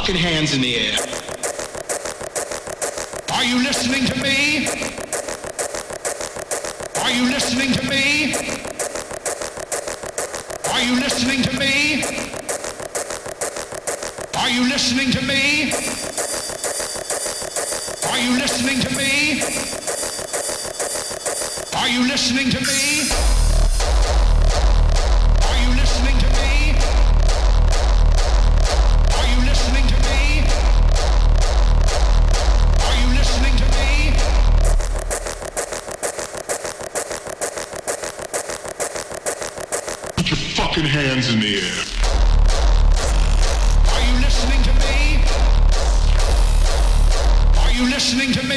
fucking hands in the air. Are you listening to me? Are you listening to me? Are you listening to me? Are you listening to me? Are you listening to me? Are you listening to me? Hands in the air. Are you listening to me? Are you listening to me?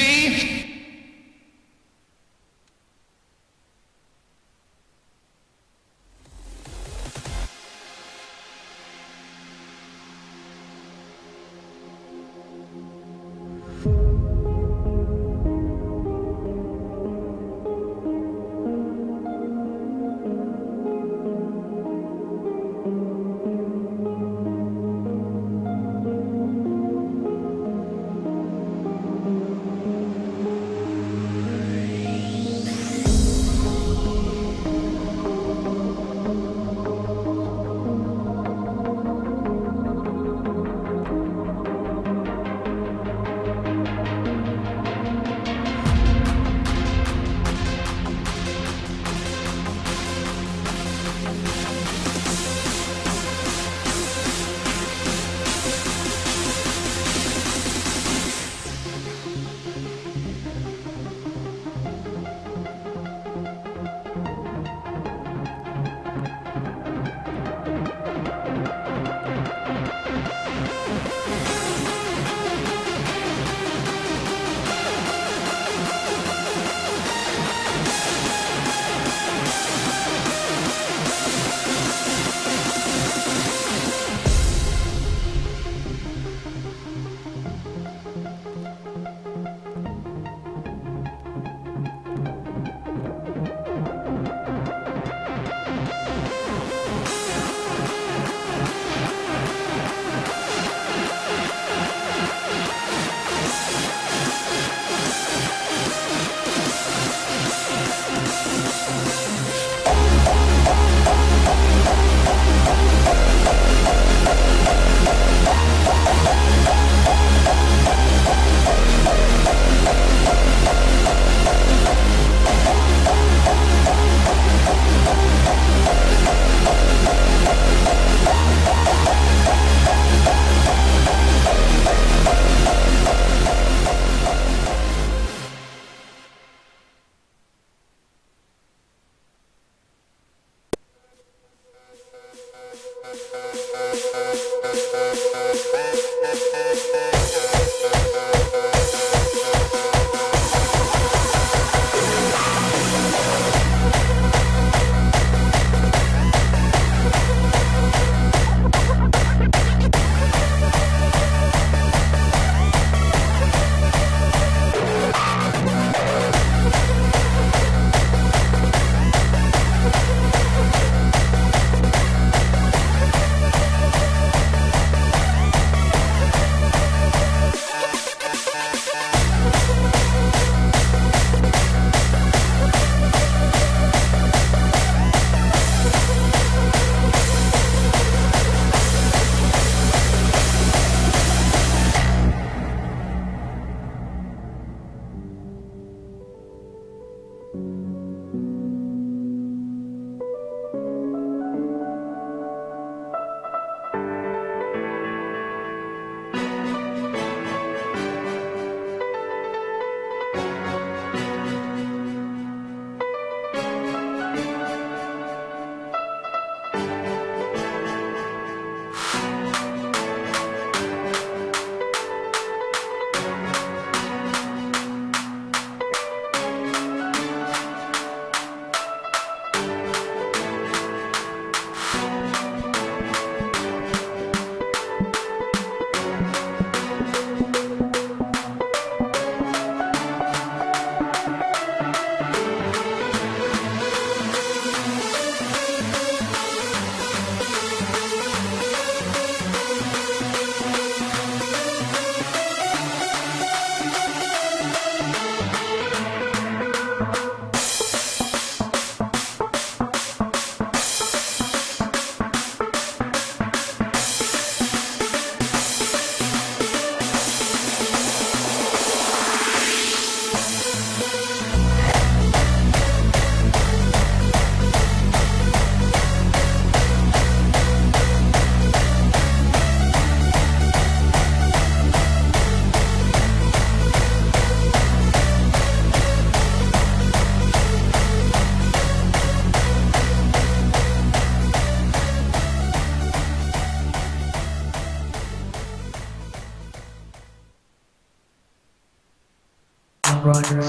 Roger.